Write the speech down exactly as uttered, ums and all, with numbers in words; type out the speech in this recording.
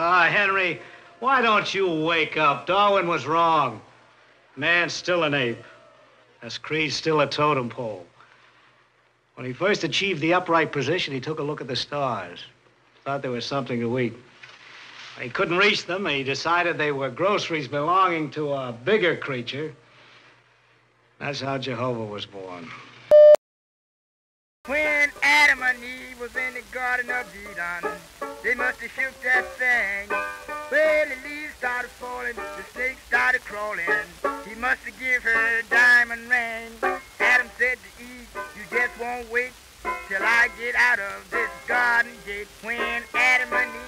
Ah, uh, Henry, why don't you wake up? Darwin was wrong. Man's still an ape, as Creed's still a totem pole. When he first achieved the upright position, he took a look at the stars. Thought there was something to eat. He couldn't reach them, and he decided they were groceries belonging to a bigger creature. That's how Jehovah was born. When Adam and Eve was in the Garden of Eden, they must have shook that thing. Well, the leaves started falling, the snake started crawling. He must have given her a diamond ring. Adam said to Eve, you just won't wait till I get out of this garden gate. When Adam and Eve